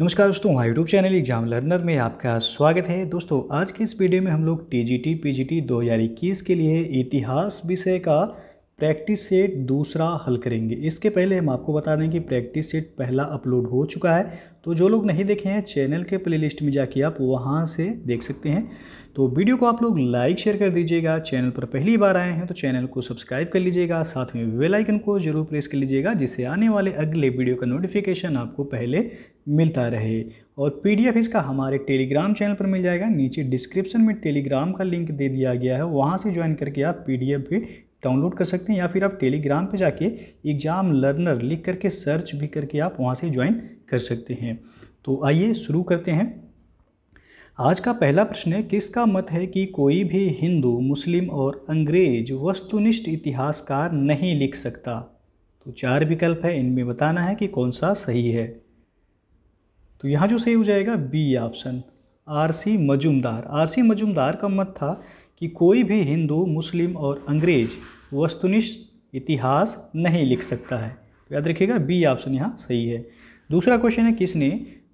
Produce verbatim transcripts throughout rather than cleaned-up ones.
नमस्कार दोस्तों, हमारे यूट्यूब चैनल एग्जाम लर्नर में आपका स्वागत है। दोस्तों आज के इस वीडियो में हम लोग टीजीटी पीजीटी दो हज़ार इक्कीस के लिए इतिहास विषय का प्रैक्टिस सेट दूसरा हल करेंगे। इसके पहले हम आपको बता दें कि प्रैक्टिस सेट पहला अपलोड हो चुका है, तो जो लोग नहीं देखे हैं चैनल के प्लेलिस्ट में जाके आप वहाँ से देख सकते हैं। तो वीडियो को आप लोग लाइक शेयर कर दीजिएगा। चैनल पर पहली बार आए हैं तो चैनल को सब्सक्राइब कर लीजिएगा, साथ में बेल आइकन को जरूर प्रेस कर लीजिएगा जिससे आने वाले अगले वीडियो का नोटिफिकेशन आपको पहले मिलता रहे। और पीडीएफ इसका हमारे टेलीग्राम चैनल पर मिल जाएगा। नीचे डिस्क्रिप्शन में टेलीग्राम का लिंक दे दिया गया है, वहाँ से ज्वाइन करके आप पीडीएफ भी डाउनलोड कर सकते हैं, या फिर आप टेलीग्राम पे जाके एग्ज़ाम लर्नर लिख करके सर्च भी करके आप वहाँ से ज्वाइन कर सकते हैं। तो आइए शुरू करते हैं। आज का पहला प्रश्न है, किसका मत है कि कोई भी हिंदू, मुस्लिम और अंग्रेज वस्तुनिष्ठ इतिहासकार नहीं लिख सकता? तो चार विकल्प है, इनमें बताना है कि कौन सा सही है। तो यहाँ जो सही हो जाएगा B option, R C Majumdar. R C Majumdar का मत था कि कोई भी हिंदू, मुस्लिम और अंग्रेज वस्तुनिष्ठ इतिहास नहीं लिख सकता है। तो याद रखिएगा बी ऑप्शन यहाँ सही है। दूसरा क्वेश्चन है, किसने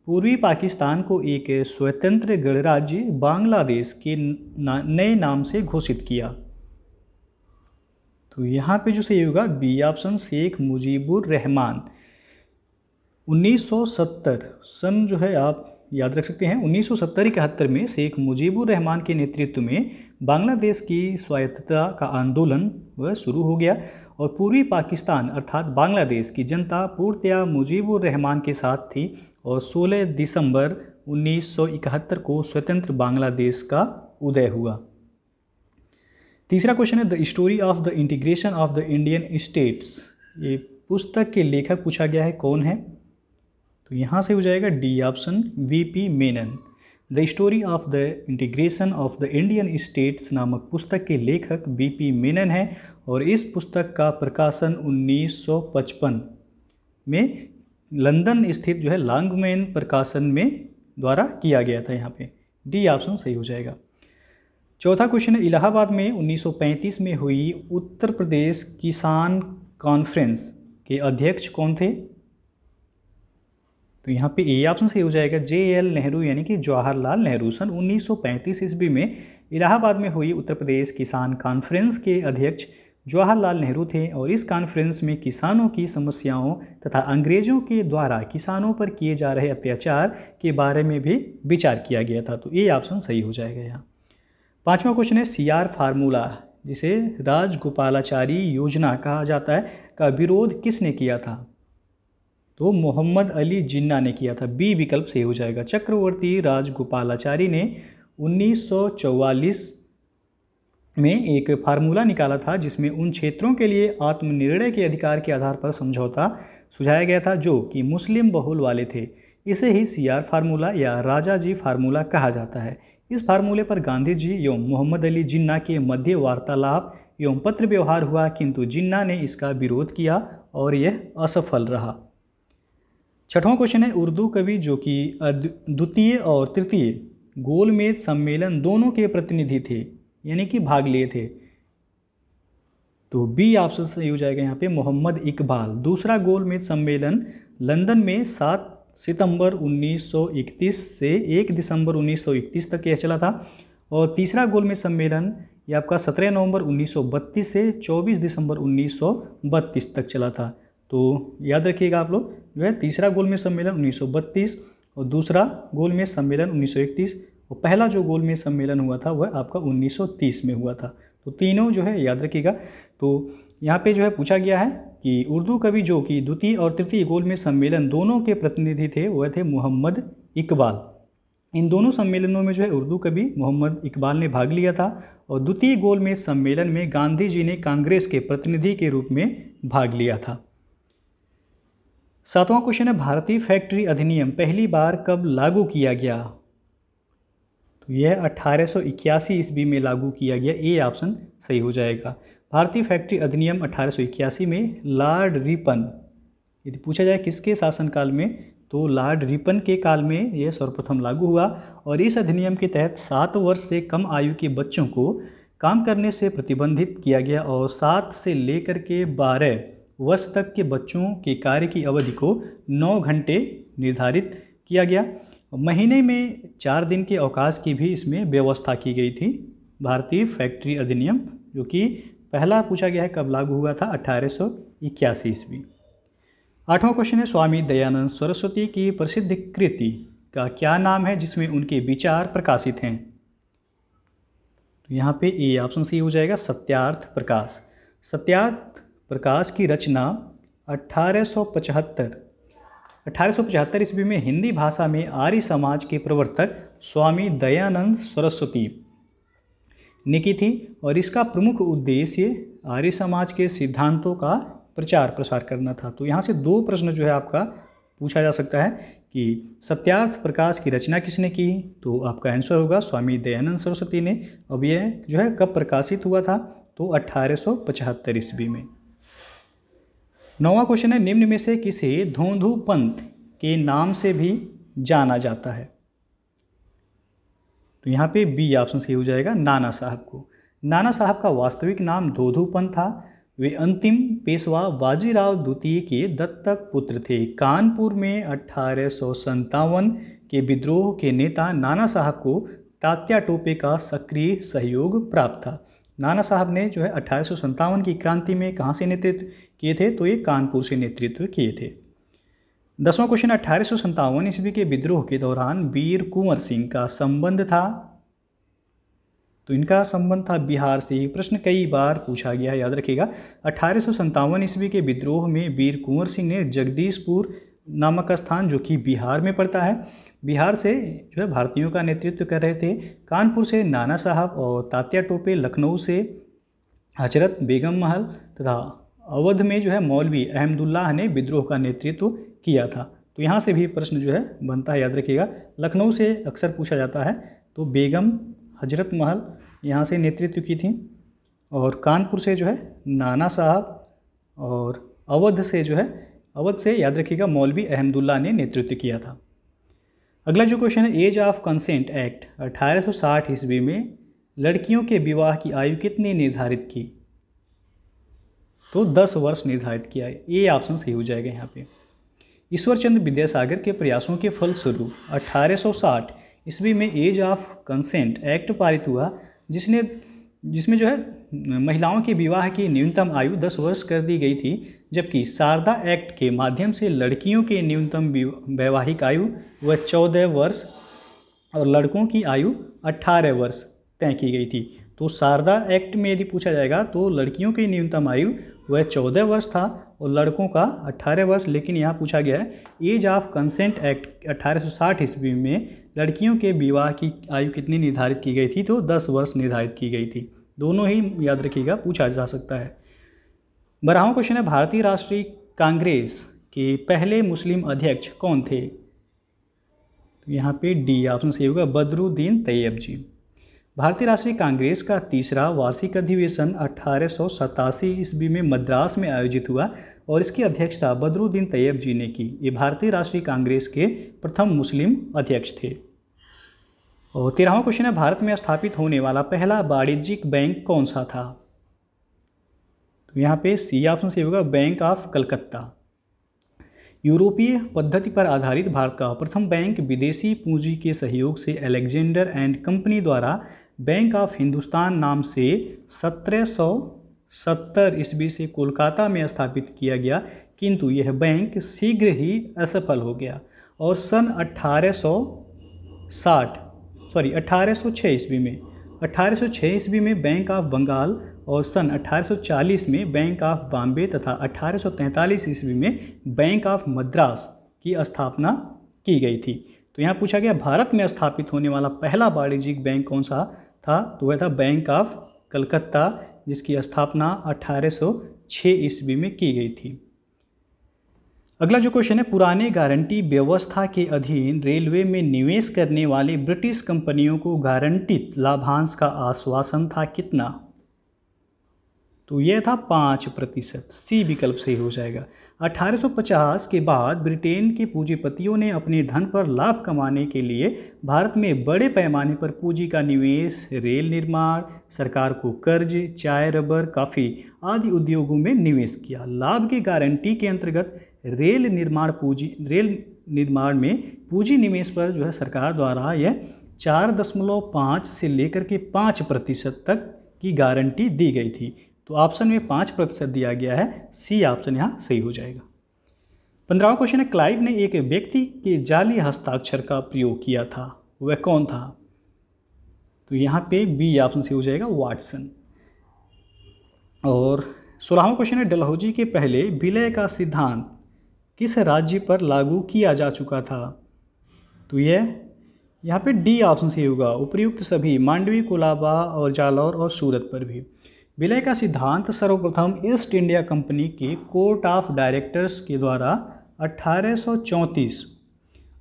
पूर्वी पाकिस्तान को एक स्वतंत्र गणराज्य बांग्लादेश के नए नाम से घोषित किया? तो यहाँ पे जो सही होगा बी ऑप्शन, शेख मुजीबुर रहमान। उन्नीस सौ सत्तर सन जो है आप याद रख सकते हैं, उन्नीस सौ सत्तर इकहत्तर में शेख मुजीबुर रहमान के नेतृत्व में बांग्लादेश की स्वायत्तता का आंदोलन वह शुरू हो गया और पूर्वी पाकिस्तान अर्थात बांग्लादेश की जनता पूर्णतया मुजीबुर रहमान के साथ थी और सोलह दिसंबर उन्नीस सौ इकहत्तर को स्वतंत्र बांग्लादेश का उदय हुआ। तीसरा क्वेश्चन है, the story of the integration of the Indian states, ये पुस्तक के लेखक पूछा गया है कौन है? तो यहाँ से हो जाएगा D option, V P Menon. The story of the integration of the Indian states नामक पुस्तक के लेखक वीपी मेनन हैं और इस पुस्तक का प्रकाशन उन्नीस सौ पचपन में लंदन स्थित जो है लैंगमैन प्रकाशन में द्वारा किया गया था। यहाँ पे डी ऑप्शन सही हो जाएगा। चौथा क्वेश्चन है, इलाहाबाद में उन्नीस सौ पैंतीस में हुई उत्तर प्रदेश किसान कॉन्फ्रेंस के अध्यक्ष कौन थे? तो यहाँ पे ए ऑप्शन सही हो जाएगा, जे एल नेहरू यानी कि जवाहरलाल नेहरू। सन उन्नीस सौ पैंतीस ईस्वी में इलाहाबाद में हुई उत्तर प्रदेश किसान कॉन्फ्रेंस के अध्यक्ष जवाहरलाल नेहरू थे और इस कॉन्फ्रेंस में किसानों की समस्याओं तथा अंग्रेजों के द्वारा किसानों पर किए जा रहे अत्याचार के बारे में भी विचार किया गया था। तो ए ऑप्शन सही हो जाएगा यहाँ। पाँचवा क्वेश्चन है, सी आर फार्मूला जिसे राजगोपालाचारी योजना कहा जाता है का विरोध किसने किया था? तो मोहम्मद अली जिन्ना ने किया था। बी विकल्प सही हो जाएगा। चक्रवर्ती राजगोपालाचारी ने उन्नीस सौ चौवालीस में एक फार्मूला निकाला था जिसमें उन क्षेत्रों के लिए आत्मनिर्णय के अधिकार के आधार पर समझौता सुझाया गया था जो कि मुस्लिम बहुल वाले थे। इसे ही सीआर फार्मूला या राजा जी फार्मूला कहा जाता है। इस फार्मूले पर गांधी जी एवं मोहम्मद अली जिन्ना के मध्य वार्तालाप एवं पत्र व्यवहार हुआ, किंतु जिन्ना ने इसका विरोध किया और यह असफल रहा। छठवां क्वेश्चन है, उर्दू कवि जो कि द्वितीय और तृतीय गोलमेज सम्मेलन दोनों के प्रतिनिधि थे यानी कि भाग लिए थे? तो बी ऑप्शन सही हो जाएगा यहाँ पे, मोहम्मद इकबाल। दूसरा गोलमेज सम्मेलन लंदन में सात सितंबर उन्नीस सौ इकतीस से एक दिसंबर उन्नीस सौ इकतीस तक यह चला था और तीसरा गोलमेज सम्मेलन ये आपका सत्रह नवंबर उन्नीस सौ बत्तीस से चौबीस दिसंबर उन्नीस सौ बत्तीस तक चला था। तो याद रखिएगा आप लोग जो है, तीसरा गोलमेज सम्मेलन उन्नीस सौ बत्तीस और दूसरा गोलमेज सम्मेलन उन्नीस सौ इकतीस और पहला जो गोलमेज सम्मेलन हुआ था वह आपका उन्नीस सौ तीस में हुआ था। तो तीनों जो है याद रखिएगा। तो यहाँ पे जो है पूछा गया है कि उर्दू कवि जो कि द्वितीय और तृतीय गोलमेज सम्मेलन दोनों के प्रतिनिधि थे वह थे मोहम्मद इकबाल। इन दोनों सम्मेलनों में जो है उर्दू कवि मोहम्मद इकबाल ने भाग लिया था और द्वितीय गोलमेज सम्मेलन में गांधी जी ने कांग्रेस के प्रतिनिधि के रूप में भाग लिया था। सातवां क्वेश्चन है, भारतीय फैक्ट्री अधिनियम पहली बार कब लागू किया गया? तो यह अठारह सौ इक्यासी ईस्वी में लागू किया गया। ए ऑप्शन सही हो जाएगा। भारतीय फैक्ट्री अधिनियम अठारह सौ इक्यासी में लॉर्ड रिपन, यदि पूछा जाए किसके शासनकाल में, तो लॉर्ड रिपन के काल में यह सर्वप्रथम लागू हुआ और इस अधिनियम के तहत सात वर्ष से कम आयु के बच्चों को काम करने से प्रतिबंधित किया गया और सात से लेकर के बारह वर्ष तक के बच्चों के कार्य की अवधि को नौ घंटे निर्धारित किया गया। महीने में चार दिन के अवकाश की भी इसमें व्यवस्था की गई थी। भारतीय फैक्ट्री अधिनियम जो कि पहला पूछा गया है कब लागू हुआ था, अट्ठारह सौ इक्यासी ईस्वी। आठवां क्वेश्चन है स्वामी दयानंद सरस्वती की प्रसिद्ध कृति का क्या नाम है जिसमें उनके विचार प्रकाशित हैं। तो यहाँ पे ए ऑप्शन सी हो जाएगा सत्यार्थ प्रकाश। सत्यार्थ प्रकाश की रचना अठारह सौ पचहत्तर अठारह सौ पचहत्तर ईस्वी में हिंदी भाषा में आर्य समाज के प्रवर्तक स्वामी दयानंद सरस्वती ने की थी और इसका प्रमुख उद्देश्य आर्य समाज के सिद्धांतों का प्रचार प्रसार करना था। तो यहाँ से दो प्रश्न जो है आपका पूछा जा सकता है कि सत्यार्थ प्रकाश की रचना किसने की, तो आपका आंसर होगा स्वामी दयानंद सरस्वती ने। अब यह जो है कब प्रकाशित हुआ था, तो अट्ठारह सौ पचहत्तर ईस्वी में। नौवां क्वेश्चन है निम्न में से किसे धोंधू पंथ के नाम से भी जाना जाता है। तो यहाँ पे बी ऑप्शन सही हो जाएगा नाना साहब को। नाना साहब का वास्तविक नाम धोंधू पंत था। वे अंतिम पेशवा बाजीराव द्वितीय के दत्तक पुत्र थे। कानपुर में अठारह सौ संतावन के विद्रोह के नेता नाना साहब को तात्या टोपे का सक्रिय सहयोग प्राप्त था। नाना साहब ने जो है अठारह सौ संतावन की क्रांति में कहाँ से नेतृत्व किए थे, तो ये कानपुर से नेतृत्व किए थे। दसवां क्वेश्चन अठारह सौ संतावन ईस्वी के विद्रोह के दौरान वीर कुंवर सिंह का संबंध था। तो इनका संबंध था बिहार से। प्रश्न कई बार पूछा गया, याद रखिएगा। अठारह सौ संतावन ईस्वी के विद्रोह में वीर कुंवर सिंह ने जगदीशपुर नामक स्थान जो कि बिहार में पड़ता है, बिहार से जो है भारतीयों का नेतृत्व कर रहे थे। कानपुर से नाना साहब और तात्या टोपे, लखनऊ से हजरत बेगम महल तथा अवध में जो है मौलवी अहमदुल्लाह ने विद्रोह का नेतृत्व किया था। तो यहाँ से भी प्रश्न जो है बनता है, याद रखिएगा। लखनऊ से अक्सर पूछा जाता है, तो बेगम हजरत महल यहाँ से नेतृत्व की थी और कानपुर से जो है नाना साहब और अवध से जो है अवध से याद रखिएगा मौलवी अहमदुल्लाह ने नेतृत्व किया था। अगला जो क्वेश्चन है एज ऑफ कंसेंट एक्ट अठारह सौ साठ ईस्वी में लड़कियों के विवाह की आयु कितनी निर्धारित की, तो दस वर्ष निर्धारित किया है। ये ऑप्शन सही हो जाएगा यहाँ पे। ईश्वरचंद्र विद्यासागर के प्रयासों के फलस्वरूप अठारह सौ साठ ईस्वी में एज ऑफ कंसेंट एक्ट पारित हुआ जिसने जिसमें जो है महिलाओं के विवाह की न्यूनतम आयु दस वर्ष कर दी गई थी, जबकि शारदा एक्ट के माध्यम से लड़कियों के न्यूनतम वैवाहिक आयु वह चौदह वर्ष और लड़कों की आयु अट्ठारह वर्ष तय की गई थी। तो शारदा एक्ट में यदि पूछा जाएगा तो लड़कियों की न्यूनतम आयु वह चौदह वर्ष था और लड़कों का अट्ठारह वर्ष, लेकिन यहाँ पूछा गया है एज ऑफ कंसेंट एक्ट अठारह सौ साठ ईस्वी में लड़कियों के विवाह की आयु कितनी निर्धारित की गई थी, तो दस वर्ष निर्धारित की गई थी। दोनों ही याद रखिएगा पूछा जा सकता है। बारहवां क्वेश्चन है भारतीय राष्ट्रीय कांग्रेस के पहले मुस्लिम अध्यक्ष कौन थे, तो यहाँ पे डी ऑप्शन सही होगा बदरुद्दीन तैयबजी। भारतीय राष्ट्रीय कांग्रेस का तीसरा वार्षिक अधिवेशन अठारह सौ सतासी ईस्वी में मद्रास में आयोजित हुआ और इसकी अध्यक्षता बदरुद्दीन तैयब जी ने की। ये भारतीय राष्ट्रीय कांग्रेस के प्रथम मुस्लिम अध्यक्ष थे। और तेरहवां क्वेश्चन है भारत में स्थापित होने वाला पहला वाणिज्यिक बैंक कौन सा था, तो यहाँ पे सी ऑप्शन सही होगा बैंक ऑफ कलकत्ता। यूरोपीय पद्धति पर आधारित भारत का प्रथम बैंक विदेशी पूंजी के सहयोग से अलेक्जेंडर एंड कंपनी द्वारा बैंक ऑफ हिंदुस्तान नाम से सत्रह सौ सत्तर ईस्वी से कोलकाता में स्थापित किया गया, किंतु यह बैंक शीघ्र ही असफल हो गया और सन अठारह सौ साठ सॉरी अठारह सौ छह ईस्वी में अठारह सौ छह ईस्वी में बैंक ऑफ बंगाल और सन अठारह सौ चालीस में बैंक ऑफ बॉम्बे तथा अठारह सौ तैंतालीस ईस्वी में बैंक ऑफ मद्रास की स्थापना की गई थी। तो यहाँ पूछा गया भारत में स्थापित होने वाला पहला वाणिज्यिक बैंक कौन सा था, तो वह था बैंक ऑफ कलकत्ता, जिसकी स्थापना अठारह सौ छह ईस्वी में की गई थी। अगला जो क्वेश्चन है पुराने गारंटी व्यवस्था के अधीन रेलवे में निवेश करने वाले ब्रिटिश कंपनियों को गारंटित लाभांश का आश्वासन था कितना, तो यह था पाँच प्रतिशत। सी विकल्प सही हो जाएगा। अठारह सौ पचास के बाद ब्रिटेन के पूंजीपतियों ने अपने धन पर लाभ कमाने के लिए भारत में बड़े पैमाने पर पूंजी का निवेश रेल निर्माण, सरकार को कर्ज, चाय, रबर, कॉफ़ी आदि उद्योगों में निवेश किया। लाभ की गारंटी के अंतर्गत रेल निर्माण पूंजी रेल निर्माण में पूंजी निवेश पर जो है सरकार द्वारा यह चार दशमलव पाँच से लेकर के पाँच प्रतिशत तक की गारंटी दी गई थी। तो ऑप्शन में पाँच प्रतिशत दिया गया है, सी ऑप्शन यहाँ सही हो जाएगा। पंद्रहवां क्वेश्चन है, क्लाइव ने एक व्यक्ति के जाली हस्ताक्षर का प्रयोग किया था, वह कौन था? तो यहाँ पे बी ऑप्शन सही हो जाएगा, वाटसन। और सोलहवां क्वेश्चन है, डलहौजी के पहले विलय का सिद्धांत किस राज्य पर लागू किया जा चुका था? तो यह यहाँ पे डी ऑप्शन सही होगा, उपर्युक्त सभी मांडवी, कोलाबा और जालौर और सूरत पर भी। विलय का सिद्धांत सर्वप्रथम ईस्ट इंडिया कंपनी के कोर्ट ऑफ डायरेक्टर्स के द्वारा अठारह सौ चौंतीस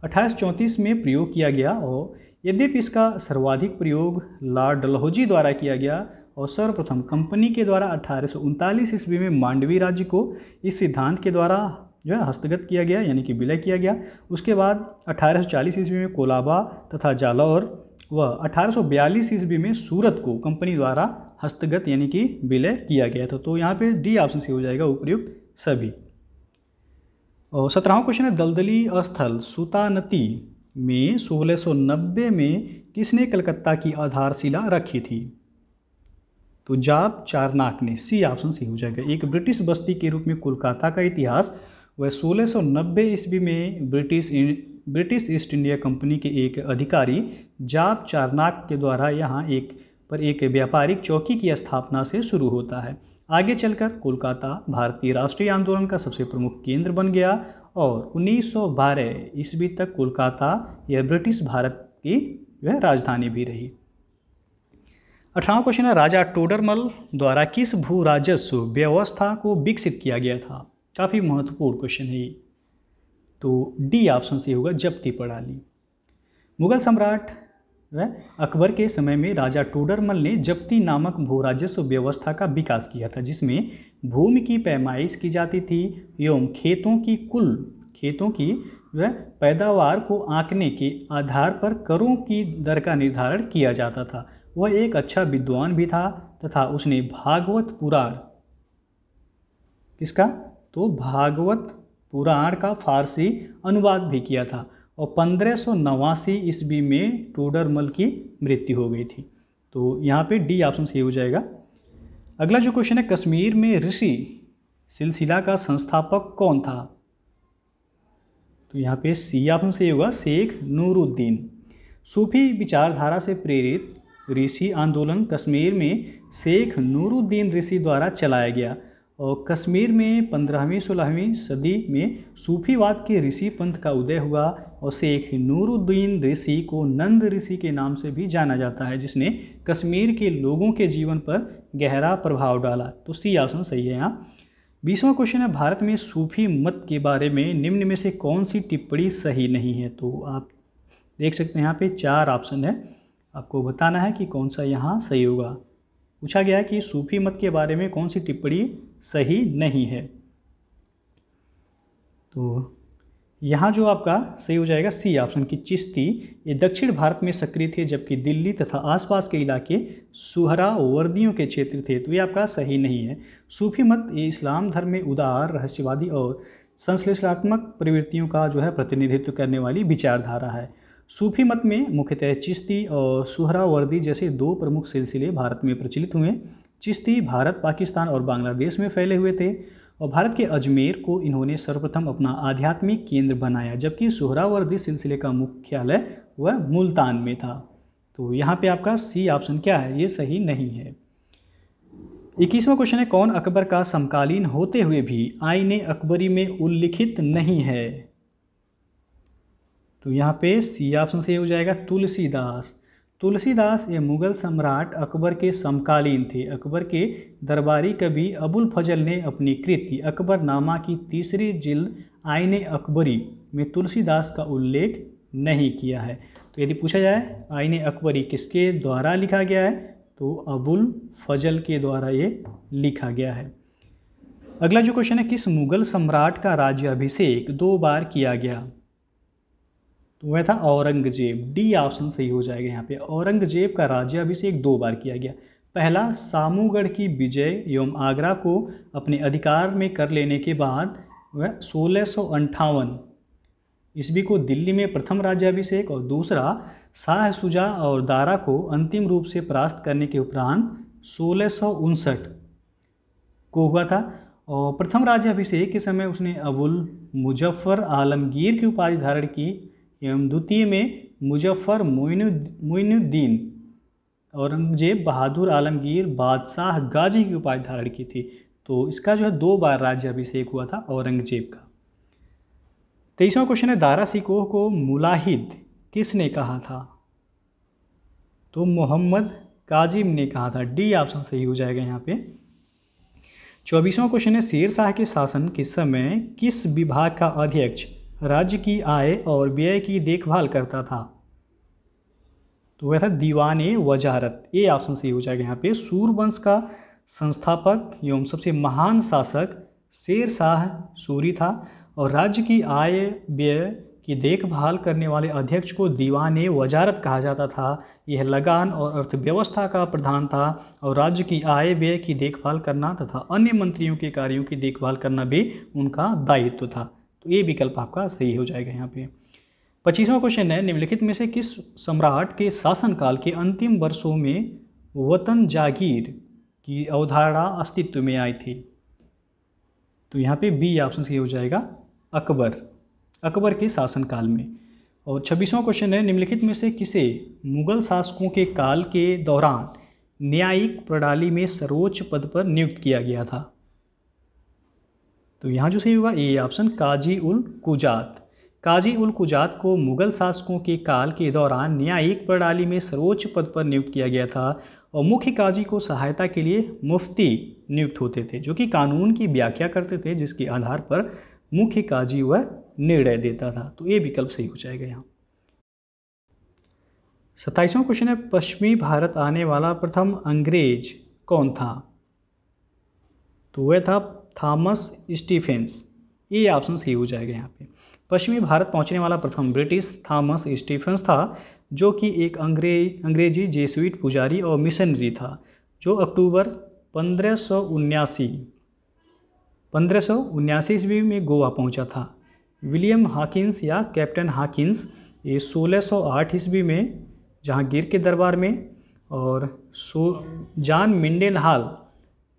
अठारह सौ चौंतीस में प्रयोग किया गया और यद्यपि इसका सर्वाधिक प्रयोग लॉर्ड डलहौजी द्वारा किया गया और सर्वप्रथम कंपनी के द्वारा अठारह सौ उनतालीस ईस्वी में मांडवी राज्य को इस सिद्धांत के द्वारा जो है हस्तगत किया गया, यानी कि विलय किया गया। उसके बाद अठारह सौ चालीस ईस्वी में कोलाबा तथा जालौर व अठारह सौ बयालीस ईस्वी में सूरत को कंपनी द्वारा हस्तगत यानी कि विलय किया गया था। तो यहाँ पे डी ऑप्शन से हो जाएगा, उपयुक्त सभी। और सत्रहवां क्वेश्चन है, दलदली स्थल सुतानती में सोलह सौ नब्बे में किसने कलकत्ता की आधारशिला रखी थी? तो जॉब चार्नॉक ने, सी ऑप्शन से हो जाएगा। एक ब्रिटिश बस्ती के रूप में कोलकाता का इतिहास वह सोलह सौ नब्बे ईस्वी में British British East India company के एक अधिकारी जॉब चार्नॉक के द्वारा यहाँ एक पर एक व्यापारिक चौकी की स्थापना से शुरू होता है। आगे चलकर कोलकाता भारतीय राष्ट्रीय आंदोलन का सबसे प्रमुख केंद्र बन गया और उन्नीस सौ बारह ईस्वी तक कोलकाता यह ब्रिटिश भारत की वह राजधानी भी रही। अठारहवां क्वेश्चन है, राजा टोडरमल द्वारा किस भू राजस्व व्यवस्था को विकसित किया गया था? काफ़ी महत्वपूर्ण क्वेश्चन है ये, तो डी ऑप्शन से होगा, जब्ती प्रणाली। मुगल सम्राट वह अकबर के समय में राजा टोडरमल ने जब्ती नामक भूराजस्व व्यवस्था का विकास किया था, जिसमें भूमि की पैमाइश की जाती थी एवं खेतों की कुल खेतों की वह पैदावार को आंकने के आधार पर करों की दर का निर्धारण किया जाता था। वह एक अच्छा विद्वान भी था तथा उसने भागवत पुराण किसका तो भागवत पुराण का फारसी अनुवाद भी किया था और पंद्रह सौ नवासी ईस्वी में टोडरमल की मृत्यु हो गई थी। तो यहाँ पे डी ऑप्शन सही हो जाएगा। अगला जो क्वेश्चन है, कश्मीर में ऋषि सिलसिला का संस्थापक कौन था? तो यहाँ पे सी ऑप्शन सही होगा, शेख नूरुद्दीन। सूफी विचारधारा से प्रेरित ऋषि आंदोलन कश्मीर में शेख नूरुद्दीन ऋषि द्वारा चलाया गया और कश्मीर में पंद्रहवीं सोलहवीं सदी में सूफीवाद के ऋषि पंथ का उदय हुआ और शेख नूरुद्दीन ऋषि को नंद ऋषि के नाम से भी जाना जाता है, जिसने कश्मीर के लोगों के जीवन पर गहरा प्रभाव डाला। तो सी ऑप्शन सही है यहाँ। बीसवां क्वेश्चन है, भारत में सूफी मत के बारे में निम्न में से कौन सी टिप्पणी सही नहीं है? तो आप देख सकते हैं यहाँ पे चार ऑप्शन है, आपको बताना है कि कौन सा यहाँ सही होगा। पूछा गया कि सूफी मत के बारे में कौन सी टिप्पणी सही नहीं है, तो यहाँ जो आपका सही हो जाएगा सी ऑप्शन की चिश्ती। ये दक्षिण भारत में सक्रिय थे जबकि दिल्ली तथा आसपास के इलाके सुहरावर्दियों के क्षेत्र थे। तो ये आपका सही नहीं है। सूफी मत ये इस्लाम धर्म में उदार, रहस्यवादी और संश्लेषणात्मक प्रवृत्तियों का जो है प्रतिनिधित्व करने वाली विचारधारा है। सूफी मत में मुख्यतः चिश्ती और सुहरावर्दी जैसे दो प्रमुख सिलसिले भारत में प्रचलित हुए। चिश्ती भारत, पाकिस्तान और बांग्लादेश में फैले हुए थे और भारत के अजमेर को इन्होंने सर्वप्रथम अपना आध्यात्मिक केंद्र बनाया, जबकि सुहरावर्दी सिलसिले का मुख्यालय वह मुल्तान में था। तो यहाँ पे आपका सी ऑप्शन क्या है, ये सही नहीं है। इक्कीसवां क्वेश्चन है, कौन अकबर का समकालीन होते हुए भी आईने अकबरी में उल्लिखित नहीं है? तो यहाँ पे सी ऑप्शन सही हो जाएगा, तुलसीदास। तुलसीदास ये मुग़ल सम्राट अकबर के समकालीन थे। अकबर के दरबारी कवि अबुल फजल ने अपनी कृति अकबरनामा की तीसरी जिल्द आईने अकबरी में तुलसीदास का उल्लेख नहीं किया है। तो यदि पूछा जाए आईने अकबरी किसके द्वारा लिखा गया है, तो अबुल फजल के द्वारा ये लिखा गया है। अगला जो क्वेश्चन है, किस मुग़ल सम्राट का राज्याभिषेक दो बार किया गया? तो वह था औरंगजेब। डी ऑप्शन सही हो जाएगा यहाँ पे। औरंगजेब का राज्याभिषेक दो बार किया गया। पहला सामूगढ़ की विजय एवं आगरा को अपने अधिकार में कर लेने के बाद वह सोलह सौ अंठावन ईस्वी को दिल्ली में प्रथम राज्याभिषेक और दूसरा शाह शुजा और दारा को अंतिम रूप से परास्त करने के उपरांत सोलह सौ उनसठ को हुआ था। और प्रथम राज्याभिषेक के समय उसने अबुल मुजफ्फर आलमगीर की उपाधि धारण की एवं द्वितीय में मुजफ्फर मोइनुद्दीन औरंगजेब बहादुर आलमगीर बादशाह गाजी की उपाधि धारण की थी। तो इसका जो है दो बार राज्याभिषेक हुआ था औरंगजेब का। तेईसवां क्वेश्चन है दारा शिकोह को मुलाहिद किसने कहा था? तो मोहम्मद काजिम ने कहा था, डी ऑप्शन सही हो जाएगा यहाँ पे। चौबीसवां क्वेश्चन है शेर शाह के शासन के समय किस विभाग का अध्यक्ष राज्य की आय और व्यय की देखभाल करता था? तो वह था दीवाने वजारत, ए ऑप्शन सही हो जाएगा यहाँ पे। सूरवंश का संस्थापक एवं सबसे महान शासक शेर शाह सूरी था और राज्य की आय व्यय की देखभाल करने वाले अध्यक्ष को दीवाने वजारत कहा जाता था। यह लगान और अर्थव्यवस्था का प्रधान था और राज्य की आय व्यय की देखभाल करना तथा अन्य मंत्रियों के कार्यों की देखभाल करना भी उनका दायित्व था। तो ये विकल्प आपका सही हो जाएगा यहाँ पे। पच्चीसवां क्वेश्चन है निम्नलिखित में से किस सम्राट के शासनकाल के अंतिम वर्षों में वतन जागीर की अवधारणा अस्तित्व में आई थी? तो यहाँ पे बी ऑप्शन सही हो जाएगा, अकबर, अकबर के शासनकाल में। और छब्बीसवां क्वेश्चन है निम्नलिखित में से किसे मुगल शासकों के काल के दौरान न्यायिक प्रणाली में सर्वोच्च पद पर नियुक्त किया गया था? तो यहाँ जो सही होगा A option, Qazi ul Kujat, Qazi ul Kujat को मुगल शासकों के काल के दौरान न्यायिक प्रणाली में सर्वोच्च पद पर नियुक्त किया गया था और मुख्य काजी को सहायता के लिए मुफ्ती नियुक्त होते थे जो कि कानून की व्याख्या करते थे, जिसके आधार पर मुख्य काजी वह निर्णय देता था। तो ये विकल्प सही हो जाएगा यहाँ। सत्ताईसवां क्वेश्चन है पश्चिमी भारत आने वाला प्रथम अंग्रेज कौन था? तो वह था थॉमस स्टीफेंस, ये ऑप्शन सही हो जाएगा यहाँ पे। पश्चिमी भारत पहुँचने वाला प्रथम ब्रिटिश थॉमस स्टीफेंस था जो कि एक अंग्रेज अंग्रेजी जेसुइट पुजारी और मिशनरी था जो अक्टूबर पंद्रह सौ उन्यासी पंद्रह सौ उन्यासी ईस्वी में गोवा पहुंचा था। विलियम हाकिंस या कैप्टन हाकिंस ये सोलह सौ आठ ईस्वी में जहांगीर के दरबार में और सो जॉन मिंडेनहाल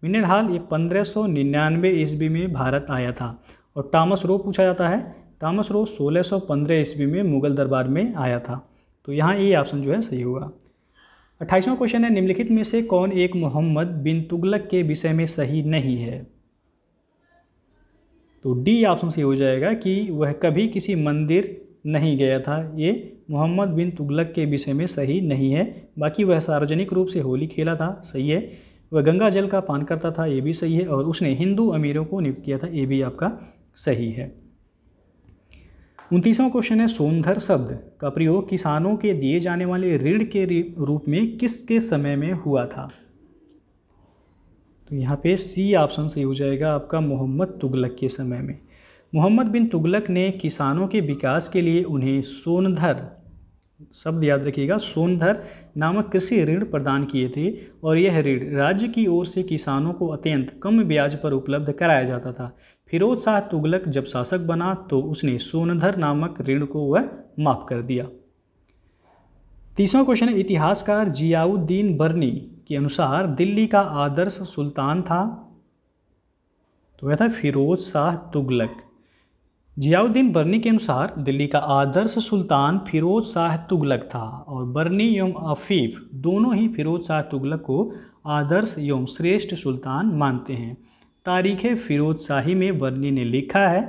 मिंडेनहाल ये पंद्रह सौ निन्यानवे ईस्वी में भारत आया था। और टॉमस रो पूछा जाता है, टॉमस रो सोलह सौ पंद्रह ईस्वी में मुगल दरबार में आया था। तो यहाँ ये ऑप्शन जो है सही होगा। अट्ठाईसवां क्वेश्चन है निम्नलिखित में से कौन एक मोहम्मद बिन तुगलक के विषय में सही नहीं है? तो डी ऑप्शन सही हो जाएगा कि वह कभी किसी मंदिर नहीं गया था, ये मोहम्मद बिन तुगलक के विषय में सही नहीं है। बाकी वह सार्वजनिक रूप से होली खेला था, सही है। वह गंगा जल का पान करता था, ये भी सही है। और उसने हिंदू अमीरों को नियुक्त किया था, ये भी आपका सही है। उनतीसवां क्वेश्चन है सोंधर शब्द का प्रयोग किसानों के दिए जाने वाले ऋण के रूप में किसके समय में हुआ था? तो यहाँ पे सी ऑप्शन सही हो जाएगा आपका, मोहम्मद तुगलक के समय में। मोहम्मद बिन तुगलक ने किसानों के विकास के लिए उन्हें सोंधर शब्द, याद रखिएगा, सोंधर नामक कृषि ऋण प्रदान किए थे और यह ऋण राज्य की ओर से किसानों को अत्यंत कम ब्याज पर उपलब्ध कराया जाता था। फिरोज शाह तुगलक जब शासक बना तो उसने सोनधर नामक ऋण को वह माफ़ कर दिया। तीसवां क्वेश्चन है इतिहासकार जियाउद्दीन बर्नी के अनुसार दिल्ली का आदर्श सुल्तान था? तो वह था फिरोज शाह तुगलक। जियाउद्दीन बर्नी के अनुसार दिल्ली का आदर्श सुल्तान फिरोज शाह तुगलक था और बर्नी एवं आफीफ दोनों ही फिरोज शाह तुगलक को आदर्श एवं श्रेष्ठ सुल्तान मानते हैं। तारीख़ फिरोज शाही में बर्नी ने लिखा है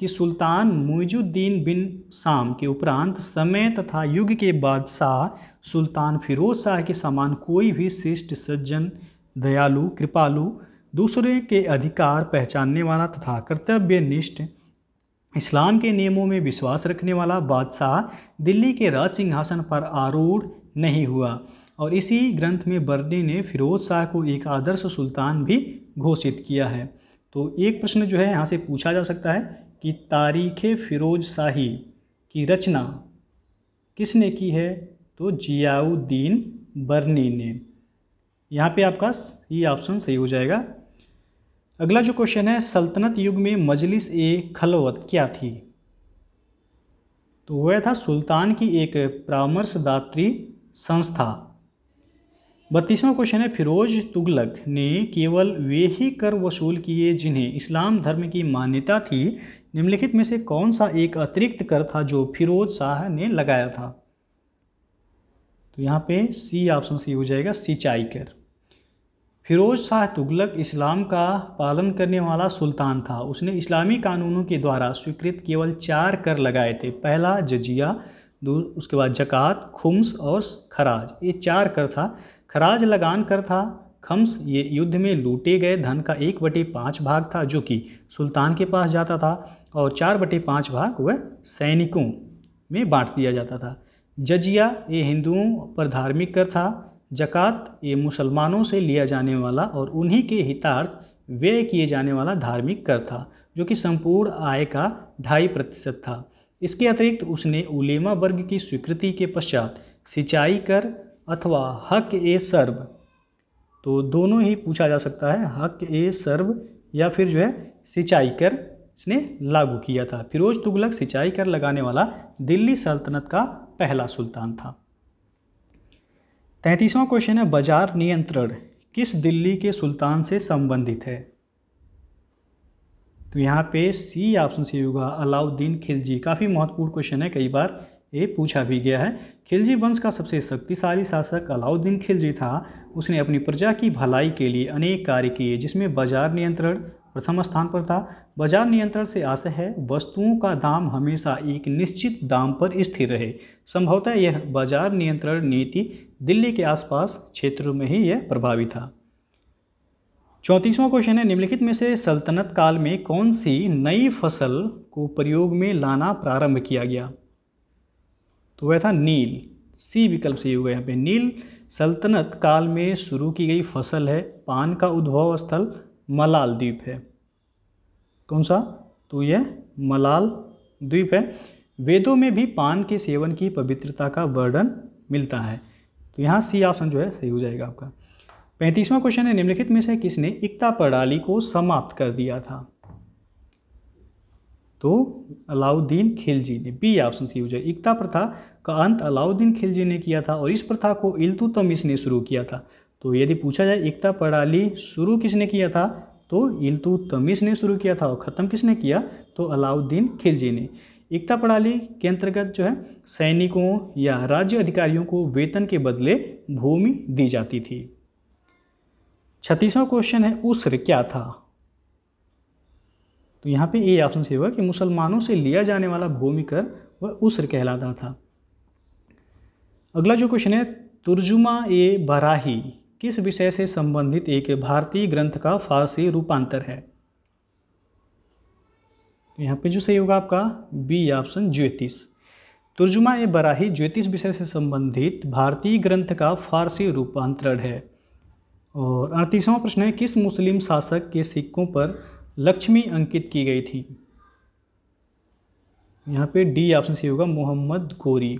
कि सुल्तान मुइजुद्दीन बिन शाम के उपरांत समय तथा युग के बादशाह सुल्तान फिरोज शाह के समान कोई भी शिष्ट, सज्जन, दयालु, कृपालु, दूसरे के अधिकार पहचानने वाला तथा कर्तव्यनिष्ठ, इस्लाम के नियमों में विश्वास रखने वाला बादशाह दिल्ली के राज सिंहासन पर आरूढ़ नहीं हुआ। और इसी ग्रंथ में बर्नी ने फिरोज शाह को एक आदर्श सुल्तान भी घोषित किया है। तो एक प्रश्न जो है यहाँ से पूछा जा सकता है कि तारीख़ फिरोज शाही की रचना किसने की है? तो जियाउद्दीन बर्नी ने। यहाँ पे आपका ये ऑप्शन सही हो जाएगा। अगला जो क्वेश्चन है सल्तनत युग में मजलिस ए खलवत क्या थी? तो वह था सुल्तान की एक परामर्शदात्री संस्था। बत्तीसवां क्वेश्चन है, फिरोज तुगलक ने केवल वे ही कर वसूल किए जिन्हें इस्लाम धर्म की मान्यता थी। निम्नलिखित में से कौन सा एक अतिरिक्त कर था जो फिरोज शाह ने लगाया था? तो यहाँ पे सी ऑप्शन सही हो जाएगा, सिंचाई कर। फिरोज शाह तुगलक इस्लाम का पालन करने वाला सुल्तान था। उसने इस्लामी कानूनों के द्वारा स्वीकृत केवल चार कर लगाए थे। पहला जजिया, उसके बाद जकात, खुम्स और खराज। ये चार कर था। खराज लगान कर था। खम्स ये युद्ध में लूटे गए धन का एक बटे पाँच भाग था जो कि सुल्तान के पास जाता था, और चार बटे पाँच भाग वह सैनिकों में बांट दिया जाता था। जजिया ये हिंदुओं पर धार्मिक कर था। जकात ये मुसलमानों से लिया जाने वाला और उन्हीं के हितार्थ व्यय किए जाने वाला धार्मिक कर था जो कि संपूर्ण आय का ढाई प्रतिशत था। इसके अतिरिक्त उसने उलेमा वर्ग की स्वीकृति के पश्चात सिंचाई कर अथवा हक ए सर्ब, तो दोनों ही पूछा जा सकता है, हक ए सर्ब या फिर जो है सिंचाई कर, इसने लागू किया था। फिरोज तुगलक सिंचाई कर लगाने वाला दिल्ली सल्तनत का पहला सुल्तान था। तैंतीसवां क्वेश्चन है, बाजार नियंत्रण किस दिल्ली के सुल्तान से संबंधित है? तो यहाँ पे सी ऑप्शन सही होगा, अलाउद्दीन खिलजी। काफ़ी महत्वपूर्ण क्वेश्चन है, कई बार ये पूछा भी गया है। खिलजी वंश का सबसे शक्तिशाली शासक अलाउद्दीन खिलजी था। उसने अपनी प्रजा की भलाई के लिए अनेक कार्य किए जिसमें बाजार नियंत्रण प्रथम स्थान पर था। बाजार नियंत्रण से आशय है वस्तुओं का दाम हमेशा एक निश्चित दाम पर स्थिर रहे। संभवतः यह बाजार नियंत्रण नीति दिल्ली के आसपास क्षेत्रों में ही यह प्रभावी था। चौंतीसवां क्वेश्चन है, निम्नलिखित में से सल्तनत काल में कौन सी नई फसल को प्रयोग में लाना प्रारंभ किया गया? तो वह था नील। सी विकल्प सही होगा यहाँ पे। नील सल्तनत काल में शुरू की गई फसल है। पान का उद्भव स्थल मलाल द्वीप है। कौन सा? तो यह मलाल द्वीप है। वेदों में भी पान के सेवन की पवित्रता का वर्णन मिलता है। तो यहाँ सी ऑप्शन जो है सही हो जाएगा आपका। पैंतीसवां क्वेश्चन है, निम्नलिखित में से किसने एकता प्रणाली को समाप्त कर दिया था? तो अलाउद्दीन खिलजी ने। बी ऑप्शन सही हो जाएगा। एकता प्रथा का अंत अलाउद्दीन खिलजी ने किया था और इस प्रथा को इल्तुतमिश ने शुरू किया था। तो यदि पूछा जाए एकता प्रणाली शुरू किसने किया था, तो इल्तुतमिश ने शुरू किया था, और ख़त्म किसने किया, तो अलाउद्दीन खिलजी ने। एकता प्रणाली के अंतर्गत जो है सैनिकों या राज्य अधिकारियों को वेतन के बदले भूमि दी जाती थी। छत्तीसवां क्वेश्चन है, उस्र क्या था? तो यहाँ पे ए ऑप्शन सही हुआ कि मुसलमानों से लिया जाने वाला भूमि कर वह उस्र कहलाता था। अगला जो क्वेश्चन है, तर्जुमा ए बराही किस विषय से संबंधित एक भारतीय ग्रंथ का फारसी रूपांतर है? यहाँ पे जो सही होगा आपका बी ऑप्शन, ज्योतिष। तर्जुमा ए बराही ज्योतिष विषय से संबंधित भारतीय ग्रंथ का फारसी रूपांतरण है। और अड़तीसवां प्रश्न है, किस मुस्लिम शासक के सिक्कों पर लक्ष्मी अंकित की गई थी? यहाँ पे डी ऑप्शन सही होगा, मोहम्मद घोरी।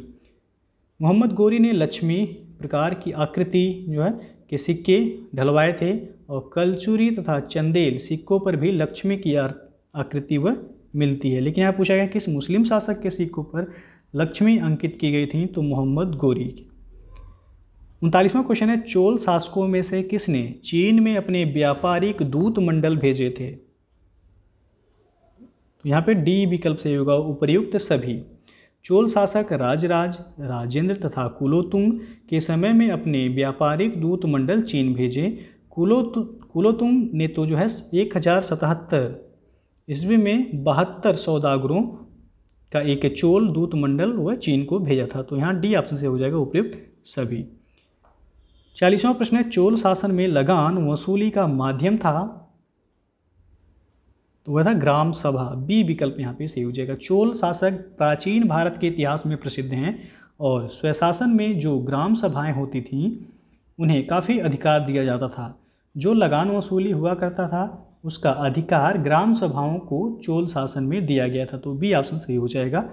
मोहम्मद घोरी ने लक्ष्मी प्रकार की आकृति जो है के सिक्के ढलवाए थे, और कलचुरी तथा चंदेल सिक्कों पर भी लक्ष्मी की आकृति वह मिलती है। लेकिन यहाँ पूछा गया किस मुस्लिम शासक के सिक्कों पर लक्ष्मी अंकित की गई थी, तो मोहम्मद घोरी। उनतालीसवां क्वेश्चन है, चोल शासकों में से किसने चीन में अपने व्यापारिक दूत मंडल भेजे थे? तो यहाँ पे डी विकल्प सही होगा, उपर्युक्त सभी। चोल शासक राजराज, राजेंद्र तथा कुलोतुंग के समय में अपने व्यापारिक दूत मंडल चीन भेजे। कुलोतु कुलोतुंग ने तो जो है एक हज़ार सतहत्तर ईस्वी में बहत्तर सौदागरों का एक चोल दूत मंडल वह चीन को भेजा था। तो यहाँ डी ऑप्शन से हो जाएगा, उपयुक्त सभी। चालीसवां प्रश्न है, चोल शासन में लगान वसूली का माध्यम था? तो वह था ग्राम सभा। बी विकल्प यहाँ पे सही हो जाएगा। चोल शासक प्राचीन भारत के इतिहास में प्रसिद्ध हैं, और स्वशासन में जो ग्राम सभाएं होती थीं उन्हें काफ़ी अधिकार दिया जाता था। जो लगान वसूली हुआ करता था उसका अधिकार ग्राम सभाओं को चोल शासन में दिया गया था। तो बी ऑप्शन सही हो जाएगा।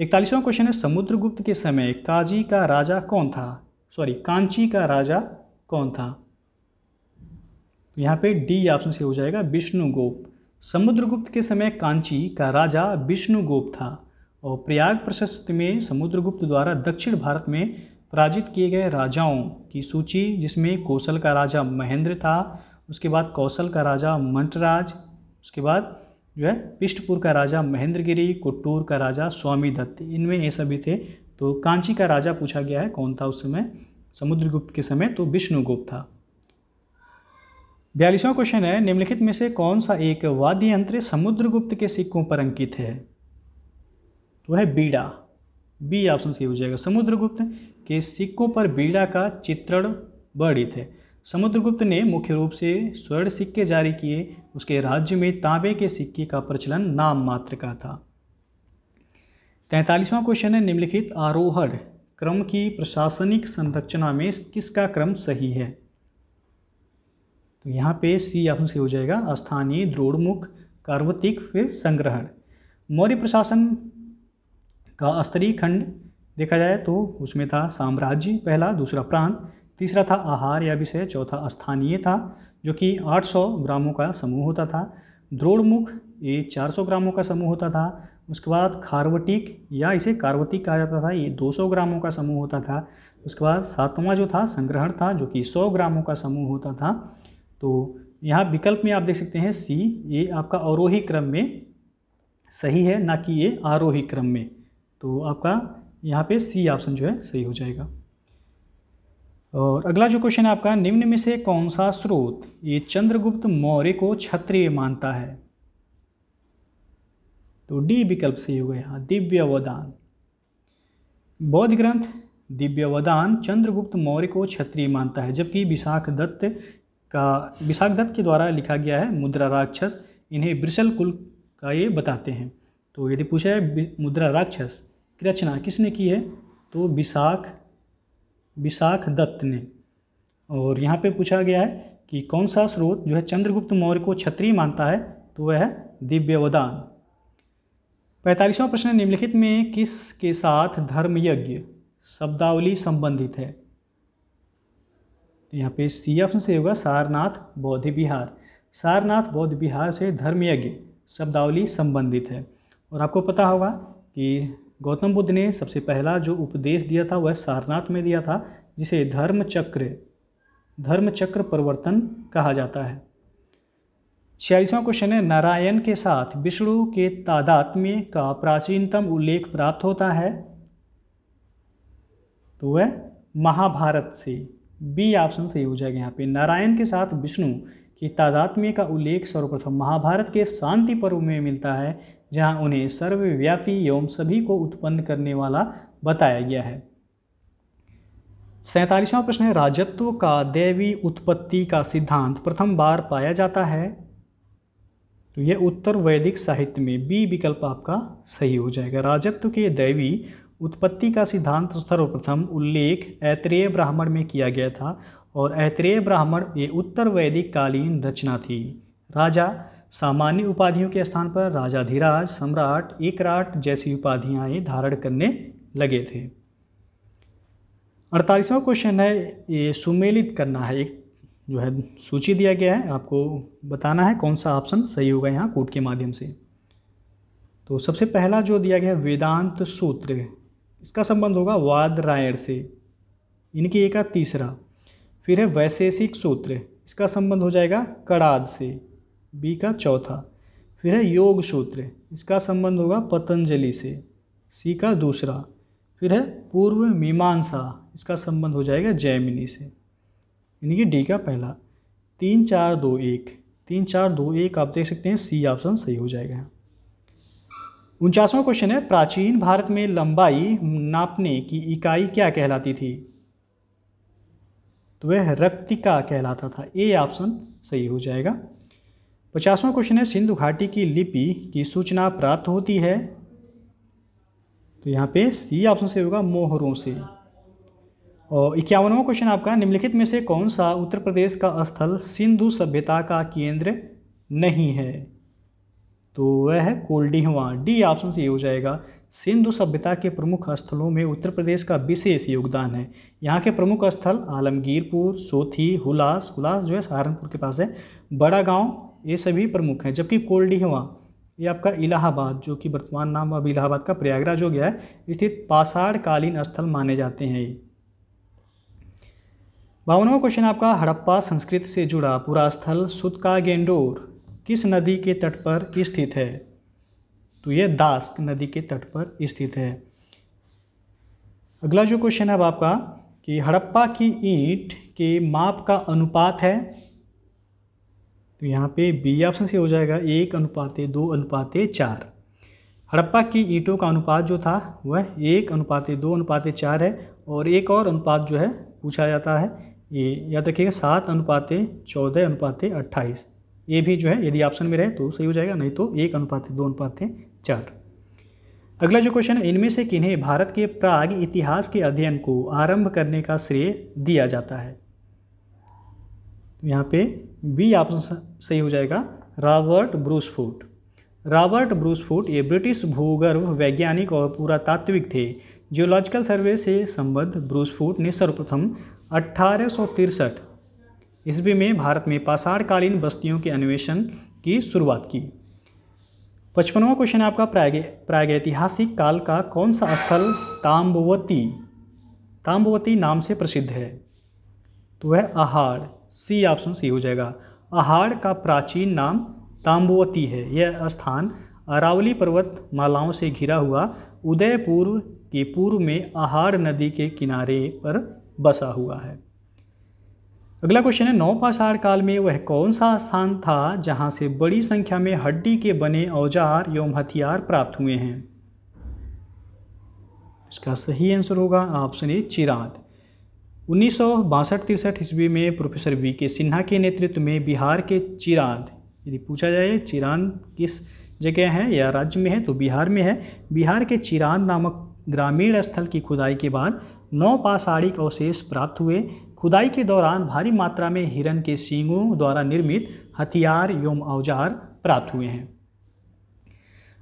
इकतालीसवां क्वेश्चन है, समुद्रगुप्त के समय काजी का राजा कौन था सॉरी कांची का राजा कौन था? तो यहाँ पे डी ऑप्शन सही हो जाएगा, विष्णुगुप्त। समुद्रगुप्त के समय कांची का राजा विष्णुगुप्त था, और प्रयाग प्रशस्ति में समुद्रगुप्त द्वारा दक्षिण भारत में पराजित किए गए राजाओं की सूची, जिसमें कौशल का राजा महेंद्र था, उसके बाद कौशल का राजा मंटराज, उसके बाद जो है पिष्टपुर का राजा महेंद्रगिरी, कोट्टूर का राजा स्वामी दत्त, इनमें ये सभी थे। तो कांची का राजा पूछा गया है कौन था उस समय समुद्रगुप्त के समय, तो विष्णुगुप्त था। बयालीसवां क्वेश्चन है, निम्नलिखित में से कौन सा एक वाद्य यंत्र समुद्रगुप्त के सिक्कों पर अंकित है? तो है बीड़ा, बी ऑप्शन सही हो जाएगा। समुद्रगुप्त के सिक्कों पर बीड़ा का चित्रण वर्णित है। समुद्रगुप्त ने मुख्य रूप से स्वर्ण सिक्के जारी किए। उसके राज्य में तांबे के सिक्के का प्रचलन नाम मात्र का था। तैंतालीसवां क्वेश्चन है, निम्नलिखित आरोहण क्रम की प्रशासनिक संरचना में किसका क्रम सही है? तो यहाँ पे सी ऑप्शन सही हो जाएगा, स्थानीय, द्रोणमुख, कार्वतिक, फिर संग्रहण। मौर्य प्रशासन का स्तरीय खंड देखा जाए तो उसमें था साम्राज्य पहला, दूसरा प्रांत, तीसरा था आहार या विषय, चौथा स्थानीय था जो कि आठ सौ ग्रामों का समूह होता था, द्रोणमुख ये चार सौ ग्रामों का समूह होता था, उसके बाद खारवटिक या इसे कार्वतिक कहा जाता था, ये दो सौ ग्रामों का समूह होता था, उसके बाद सातवां जो था संग्रहण था जो कि सौ ग्रामों का समूह होता था। तो यहाँ विकल्प में आप देख सकते हैं सी, ये आपका अवरोही क्रम में सही है, ना कि ये आरोही क्रम में। तो आपका यहाँ पे सी ऑप्शन जो है सही हो जाएगा। और अगला जो क्वेश्चन है आपका, निम्न में से कौन सा स्रोत ये चंद्रगुप्त मौर्य को क्षत्रिय मानता है? तो डी विकल्प सही हो गया, दिव्यावदान। बौद्ध ग्रंथ दिव्यावदान चंद्रगुप्त मौर्य को क्षत्रिय मानता है, जबकि विशाख दत्त का विशाख दत्त के द्वारा लिखा गया है मुद्रा राक्षस, इन्हें ब्रिशल कुल का ये बताते हैं। तो यदि पूछा है मुद्रा राक्षस की रचना किसने की है, तो विशाख विशाख दत्त ने। और यहाँ पे पूछा गया है कि कौन सा स्रोत जो है चंद्रगुप्त मौर्य को क्षत्रिय मानता है, तो वह है दिव्यावदान। पैंतालीसवां प्रश्न, निम्नलिखित में किस के साथ धर्मयज्ञ शब्दावली संबंधित है? यहाँ पे सी ऑप्शन से होगा, सारनाथ बौद्ध विहार। सारनाथ बौद्ध विहार से धर्मयज्ञ शब्दावली संबंधित है। और आपको पता होगा कि गौतम बुद्ध ने सबसे पहला जो उपदेश दिया था वह सारनाथ में दिया था, जिसे धर्म चक्र धर्म चक्र प्रवर्तन कहा जाता है। छियालीसवां क्वेश्चन है, नारायण के साथ विष्णु के तादात्म्य का प्राचीनतम उल्लेख प्राप्त होता है, तो वह महाभारत से, बी ऑप्शन सही हो जाएगा। यहाँ पे नारायण के साथ विष्णु की तादात्म्य का उल्लेख सर्वप्रथम महाभारत के शांति पर्व में मिलता है, जहाँ उन्हें सर्वव्यापी एवं सभी को उत्पन्न करने वाला बताया गया है। सैंतालीसवां प्रश्न है, राजत्व का दैवी उत्पत्ति का सिद्धांत प्रथम बार पाया जाता है, तो यह उत्तर वैदिक साहित्य में, बी विकल्प आपका सही हो जाएगा। राजत्व के दैवी उत्पत्ति का सिद्धांत सर्वप्रथम उल्लेख ऐतरेय ब्राह्मण में किया गया था, और ऐतरेय ब्राह्मण ये उत्तर वैदिक कालीन रचना थी। राजा सामान्य उपाधियों के स्थान पर राजाधिराज, सम्राट, एकराट जैसी उपाधियाँ ये धारण करने लगे थे। अड़तालीसवां क्वेश्चन है, ये सुमेलित करना है, एक जो है सूची दिया गया है, आपको बताना है कौन सा ऑप्शन सही होगा यहाँ कोड के माध्यम से। तो सबसे पहला जो दिया गया है वेदांत सूत्र, इसका संबंध होगा वादरायण से, इनकी एक का तीसरा। फिर है वैशेषिक सूत्र, इसका संबंध हो जाएगा कणाद से, बी का चौथा। फिर है योग सूत्र, इसका संबंध होगा पतंजलि से, सी का दूसरा। फिर है पूर्व मीमांसा, इसका संबंध हो जाएगा जैमिनी से, यानी कि डी का पहला। तीन चार दो एक, तीन चार दो एक आप देख सकते हैं, सी ऑप्शन सही हो जाएगा। उनचासवां क्वेश्चन है, प्राचीन भारत में लंबाई नापने की इकाई क्या कहलाती थी, तो वह रक्तिका कहलाता था, ए ऑप्शन सही हो जाएगा। पचासवां क्वेश्चन है, सिंधु घाटी की लिपि की सूचना प्राप्त होती है, तो यहाँ पे सी ऑप्शन से होगा, मोहरों से। और इक्यावनवां क्वेश्चन आपका, निम्नलिखित में से कौन सा उत्तर प्रदेश का स्थल सिंधु सभ्यता का केंद्र नहीं है, तो वह है कोल्डीहवा, डी ऑप्शन से हो जाएगा। सिंधु सभ्यता के प्रमुख स्थलों में उत्तर प्रदेश का विशेष योगदान है। यहाँ के प्रमुख स्थल आलमगीरपुर, सोथी, हुलास, हुलास जो है सहारनपुर के पास है, बड़ा गाँव, ये सभी प्रमुख हैं, जबकि कोल्डीहवा ये आपका इलाहाबाद, जो कि वर्तमान नाम अब इलाहाबाद का प्रयागराज हो गया है, स्थित पाषाणकालीन स्थल माने जाते हैं। ये बावनवा क्वेश्चन आपका हड़प्पा संस्कृति से जुड़ा पूरा स्थल सुतकागेंडोर किस नदी के तट पर स्थित है? तो ये दास्क नदी के तट पर स्थित है। अगला जो क्वेश्चन है अब आपका कि हड़प्पा की ईंट के माप का अनुपात है, तो यहाँ पे बी ऑप्शन से हो जाएगा एक अनुपाते दो अनुपाते चार। हड़प्पा की ईंटों का अनुपात जो था वह एक अनुपाते दो अनुपाते चार है, और एक और अनुपात जो है पूछा जाता है ये याद रखिएगा सात अनुपाते चौदह अनुपाते अट्ठाईस, ये भी जो है यदि ऑप्शन में रहे तो सही हो जाएगा, नहीं तो एक अनुपाते दो अनुपाते चार। अगला जो क्वेश्चन है, इनमें से किन्हें भारत के प्राग इतिहास के अध्ययन को आरंभ करने का श्रेय दिया जाता है? यहाँ पे बी ऑप्शन सही हो जाएगा रॉबर्ट ब्रूसफोर्ड। रॉबर्ट ब्रूसफोर्ड ये ब्रिटिश भूगर्भ वैज्ञानिक और पुरातात्विक थे। जियोलॉजिकल सर्वे से संबद्ध ब्रूसफोर्ड ने सर्वप्रथम अट्ठारह सौ तिरसठ ईस्वी में भारत में पाषाणकालीन बस्तियों के अन्वेषण की शुरुआत की। पचपनवा क्वेश्चन आपका प्राग प्रागैतिहासिक काल का कौन सा स्थल ताम्बवती ताम्बवती नाम से प्रसिद्ध है? तो है आहाड़, सी ऑप्शन सही हो जाएगा। आहाड़ का प्राचीन नाम ताम्बवती है। यह स्थान अरावली पर्वत मालाओं से घिरा हुआ उदयपुर के पूर्व में आहाड़ नदी के किनारे पर बसा हुआ है। अगला क्वेश्चन है, नवपाषाण काल में वह कौन सा स्थान था जहां से बड़ी संख्या में हड्डी के बने औजार एवं हथियार प्राप्त हुए हैं? इसका सही आंसर होगा ऑप्शन ए चिरांद। उन्नीस सौ बासठ तिरसठ ईस्वी में प्रोफेसर वी के सिन्हा के नेतृत्व में बिहार के चिरांद, यदि पूछा जाए चिरांद किस जगह है या राज्य में है तो बिहार में है, बिहार के चिरांद नामक ग्रामीण स्थल की खुदाई के बाद नौपाषाणिक अवशेष प्राप्त हुए। खुदाई के दौरान भारी मात्रा में हिरण के सींगों द्वारा निर्मित हथियार एवं औजार प्राप्त हुए हैं।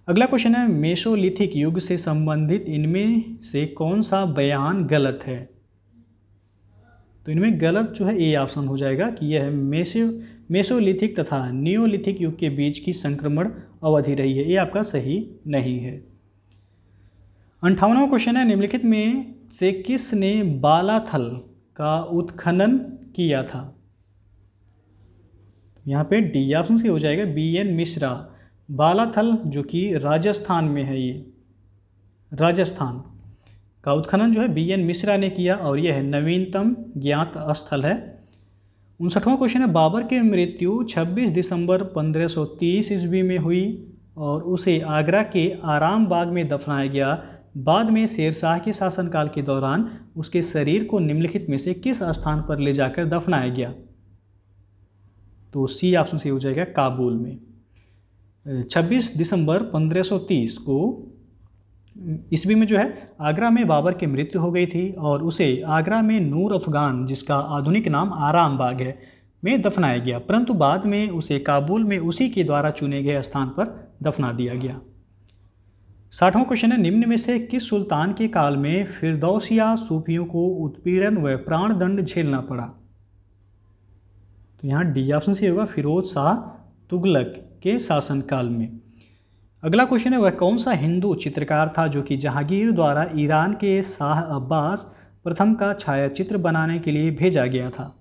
अगला क्वेश्चन है, मेसोलिथिक युग से संबंधित इनमें से कौन सा बयान गलत है? तो इनमें गलत जो है ए ऑप्शन हो जाएगा कि यह मेसो मेसोलिथिक तथा नियोलिथिक युग के बीच की संक्रमण अवधि रही है, ये आपका सही नहीं है। अंठावनवा क्वेश्चन है, निम्नलिखित में से किसने बालाथल का उत्खनन किया था? यहाँ पे डी ऑप्शन से हो जाएगा बी एन मिश्रा। बालाथल जो कि राजस्थान में है, ये राजस्थान का उत्खनन जो है बी एन मिश्रा ने किया और यह नवीनतम ज्ञात स्थल है। उनसठवां क्वेश्चन है, बाबर की मृत्यु छब्बीस दिसंबर पंद्रह सौ तीस ईस्वी में हुई और उसे आगरा के आराम बाग में दफनाया गया। बाद में शेरशाह के शासनकाल के दौरान उसके शरीर को निम्नलिखित में से किस स्थान पर ले जाकर दफनाया गया? तो सी ऑप्शन से हो जाएगा काबुल में। छब्बीस दिसंबर पंद्रह सौ तीस को ईस्वी में जो है आगरा में बाबर की मृत्यु हो गई थी और उसे आगरा में नूर अफगान, जिसका आधुनिक नाम आराम बाग है, में दफनाया गया, परंतु बाद में उसे काबुल में उसी के द्वारा चुने गए स्थान पर दफना दिया गया। साठवां क्वेश्चन है, निम्न में से किस सुल्तान के काल में फिरदौसिया सूफियों को उत्पीड़न व प्राणदंड झेलना पड़ा? तो यहाँ डी ऑप्शन से होगा फिरोज शाह तुगलक के शासनकाल में। अगला क्वेश्चन है, वह कौन सा हिंदू चित्रकार था जो कि जहांगीर द्वारा ईरान के शाह अब्बास प्रथम का छायाचित्र बनाने के लिए भेजा गया था?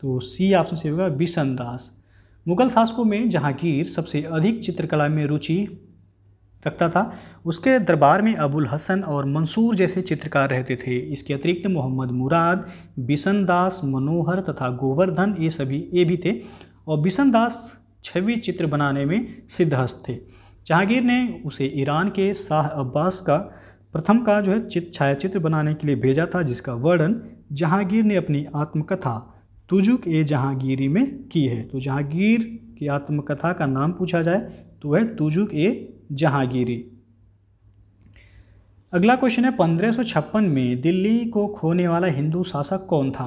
तो सी ऑप्शन से होगा बिशन दास। मुगल शासकों में जहांगीर सबसे अधिक चित्रकला में रुचि रखता था। उसके दरबार में अबुल हसन और मंसूर जैसे चित्रकार रहते थे। इसके अतिरिक्त मोहम्मद मुराद, बिशन दास, मनोहर तथा गोवर्धन ये सभी ये भी थे और बिशन दास छवि चित्र बनाने में सिद्धहस्त थे। जहांगीर ने उसे ईरान के शाह अब्बास का प्रथम का जो है चित्र छायाचित्र बनाने के लिए भेजा था, जिसका वर्णन जहांगीर ने अपनी आत्मकथा तुजुक ए जहांगीरी में की है। तो जहांगीर की आत्मकथा का नाम पूछा जाए तो वह तुजुक ए जहांगीरी। अगला क्वेश्चन है, पंद्रह सौ छप्पन में दिल्ली को खोने वाला हिंदू शासक कौन था?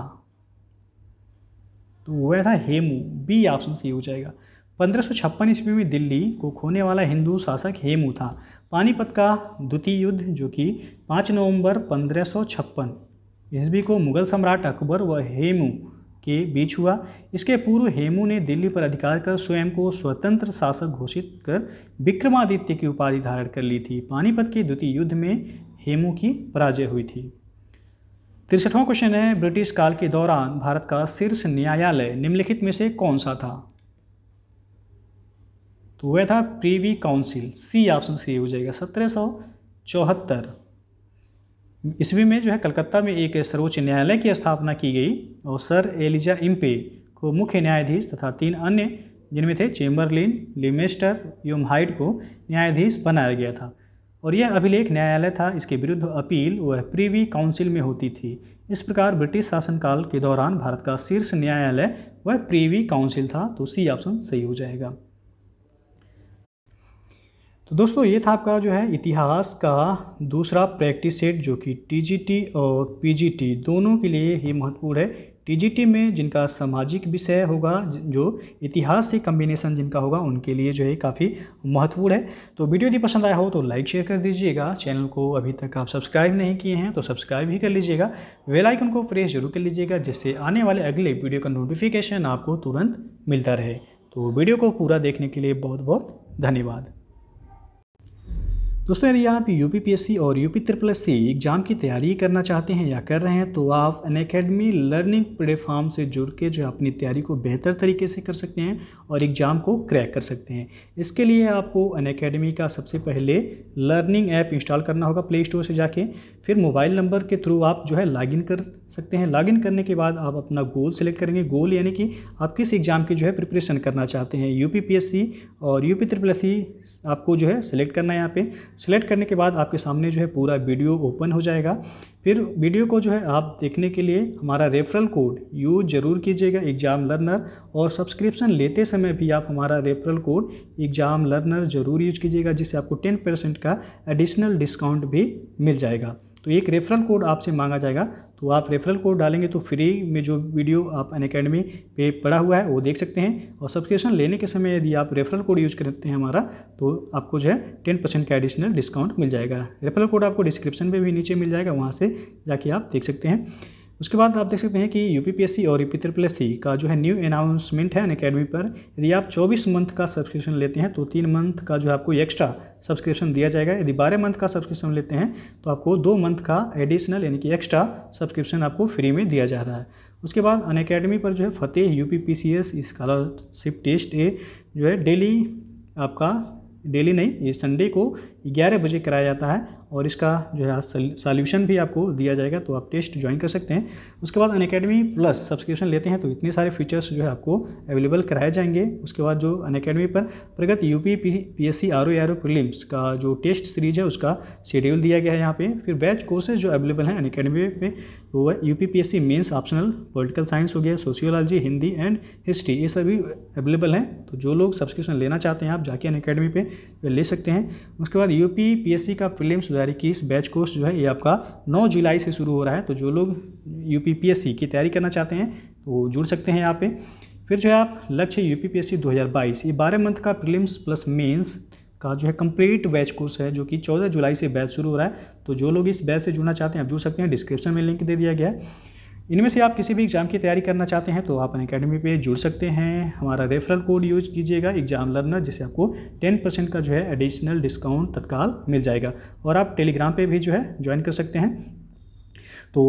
तो वह था हेमू, बी ऑप्शन सही हो जाएगा। पंद्रह सौ छप्पन ईस्वी में दिल्ली को खोने वाला हिंदू शासक हेमू था। पानीपत का द्वितीय युद्ध जो कि पाँच नवंबर पंद्रह सौ छप्पन ईस्वी को मुगल सम्राट अकबर व हेमू के बीच हुआ। इसके पूर्व हेमू ने दिल्ली पर अधिकार कर स्वयं को स्वतंत्र शासक घोषित कर विक्रमादित्य की उपाधि धारण कर ली थी। पानीपत के द्वितीय युद्ध में हेमू की पराजय हुई थी। तिरसठवां क्वेश्चन है, ब्रिटिश काल के दौरान भारत का शीर्ष न्यायालय निम्नलिखित में से कौन सा था? तो वह था privy council. C option C हो जाएगा। सत्रह सौ चौहत्तर ईस्वी में जो है कलकत्ता में एक सर्वोच्च न्यायालय की स्थापना की गई और सर एलिजा इम्पे को मुख्य न्यायाधीश तथा तीन अन्य जिनमें थे चेम्बरलिन, लिमेस्टर एवं हाइड को न्यायाधीश बनाया गया था। और यह अभिलेख न्यायालय था। इसके विरुद्ध अपील वह प्रीवी काउंसिल में होती थी। इस प्रकार ब्रिटिश शासनकाल के दौरान भारत का शीर्ष न्यायालय वह प्रीवी काउंसिल था। तो सी ऑप्शन सही हो जाएगा। तो दोस्तों ये था आपका जो है इतिहास का दूसरा प्रैक्टिस सेट, जो कि टीजीटी और पीजीटी दोनों के लिए ही महत्वपूर्ण है। टीजीटी में जिनका सामाजिक विषय होगा, जो इतिहास से कम्बिनेशन जिनका होगा, उनके लिए जो है काफ़ी महत्वपूर्ण है। तो वीडियो यदि पसंद आया हो तो लाइक शेयर कर दीजिएगा। चैनल को अभी तक आप सब्सक्राइब नहीं किए हैं तो सब्सक्राइब भी कर लीजिएगा। बेल आइकन को प्रेस जरूर कर लीजिएगा, जिससे आने वाले अगले वीडियो का नोटिफिकेशन आपको तुरंत मिलता रहे। तो वीडियो को पूरा देखने के लिए बहुत बहुत धन्यवाद। दोस्तों यदि आप यूपीपीएससी और UP triple S C exam की तैयारी करना चाहते हैं या कर रहे हैं तो आप अनअकैडमी लर्निंग प्लेटफॉर्म से जुड़ के जो अपनी तैयारी को बेहतर तरीके से कर सकते हैं और एग्ज़ाम को क्रैक कर सकते हैं। इसके लिए आपको अनअकैडमी का सबसे पहले लर्निंग ऐप इंस्टॉल करना होगा प्ले स्टोर से जाके। फिर मोबाइल नंबर के थ्रू आप जो है लॉगिन कर सकते हैं। लॉगिन करने के बाद आप अपना गोल सेलेक्ट करेंगे। गोल यानी कि आप किस एग्ज़ाम की जो है प्रिपरेशन करना चाहते हैं। यूपीपीएससी और यूपी ट्रिपल एस सी आपको जो है सिलेक्ट करना है। यहाँ पे सेलेक्ट करने के बाद आपके सामने जो है पूरा वीडियो ओपन हो जाएगा। फिर वीडियो को जो है आप देखने के लिए हमारा रेफरल कोड यूज़ ज़रूर कीजिएगा एग्ज़ाम लर्नर, और सब्सक्रिप्शन लेते समय भी आप हमारा रेफरल कोड एग्ज़ाम लर्नर ज़रूर यूज कीजिएगा, जिससे आपको टेन परसेंट का एडिशनल डिस्काउंट भी मिल जाएगा। तो एक रेफरल कोड आपसे मांगा जाएगा, तो आप रेफरल कोड डालेंगे तो फ्री में जो वीडियो आप अनअकैडमी पे पड़ा हुआ है वो देख सकते हैं। और सब्सक्रिप्शन लेने के समय यदि आप रेफरल कोड यूज़ करते हैं हमारा, तो आपको जो है टेन परसेंट का एडिशनल डिस्काउंट मिल जाएगा। रेफरल कोड आपको डिस्क्रिप्शन में भी नीचे मिल जाएगा, वहाँ से जाके आप देख सकते हैं। उसके बाद आप देख सकते हैं कि यूपीपीएससी और यूपी ट्रिपल एस सी का जो है न्यू अनाउंसमेंट है अनअकैडमी पर। यदि आप चौबीस मंथ का सब्सक्रिप्शन लेते हैं तो तीन मंथ का जो है आपको एक्स्ट्रा सब्सक्रिप्शन दिया जाएगा। यदि बारह मंथ का सब्सक्रिप्शन लेते हैं तो आपको दो मंथ का एडिशनल यानी कि एक्स्ट्रा सब्सक्रिप्शन आपको फ्री में दिया जा रहा है। उसके बाद अनअकैडमी पर जो है फतेह यूपीपीसीएस स्कॉलरशिप टेस्ट ए जो है डेली आपका डेली नहीं ये संडे को ग्यारह बजे कराया जाता है, और इसका जो है सॉल्यूशन भी आपको दिया जाएगा, तो आप टेस्ट ज्वाइन कर सकते हैं। उसके बाद अनअकैडमी प्लस सब्सक्रिप्शन लेते हैं तो इतने सारे फीचर्स जो है आपको अवेलेबल कराए जाएंगे। उसके बाद जो अनअकैडमी पर प्रगत UP PSC RO RO prelims का जो टेस्ट सीरीज है उसका शेड्यूल दिया गया है यहाँ पे। फिर बैच कोर्सेज जो अवेलेबल हैं अनअकैडमी पे, तो वह UP PSC mains optional political science हो गया, सोशियोलॉजी, हिंदी एंड हिस्ट्री, ये सभी अवेलेबल हैं। तो जो लोग सब्सक्रिप्शन लेना चाहते हैं आप जाके अनअकैडमी पे ले सकते हैं। उसके बाद यूपी पीएससी का प्रीलिम्स इक्कीस बैच कोर्स जो है ये आपका नौ जुलाई से शुरू हो रहा है, तो जो लोग यूपीपीएससी की तैयारी करना चाहते हैं वो जुड़ सकते हैं यहाँ पे। फिर जो है आप लक्ष्य यूपीपीएससी दो हज़ार बाईस ये बारह मंथ का प्रीलिम्स प्लस मेंस का जो है कंप्लीट बैच कोर्स है, जो कि चौदह जुलाई से बैच शुरू हो रहा है, तो जो लोग इस बैच से जुड़ना चाहते हैं आप जुड़ सकते हैं। डिस्क्रिप्शन में लिंक दे दिया गया है। इनमें से आप किसी भी एग्जाम की तैयारी करना चाहते हैं तो आप अनअकैडमी पे जुड़ सकते हैं। हमारा रेफरल कोड यूज कीजिएगा एग्जाम लर्नर, जिससे आपको दस परसेंट का जो है एडिशनल डिस्काउंट तत्काल मिल जाएगा। और आप टेलीग्राम पे भी जो है ज्वाइन कर सकते हैं। तो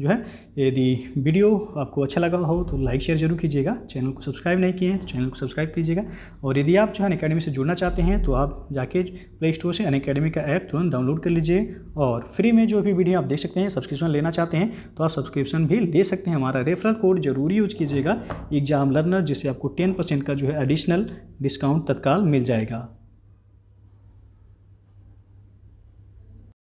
जो है यदि वीडियो आपको अच्छा लगा हो तो लाइक शेयर जरूर कीजिएगा। चैनल को सब्सक्राइब नहीं किए हैं तो चैनल को सब्सक्राइब कीजिएगा। और यदि आप जो है अनअकैडमी से जुड़ना चाहते हैं तो आप जाके प्ले स्टोर से अनअकैडमी का ऐप तुरंत डाउनलोड कर लीजिए और फ्री में जो भी वीडियो आप देख सकते हैं। सब्सक्रिप्शन लेना चाहते हैं तो आप सब्सक्रिप्शन भी ले सकते हैं। हमारा रेफरल कोड जरूर यूज कीजिएगा एग्जाम लर्नर, जिससे आपको टेन परसेंट का जो है एडिशनल डिस्काउंट तत्काल मिल जाएगा।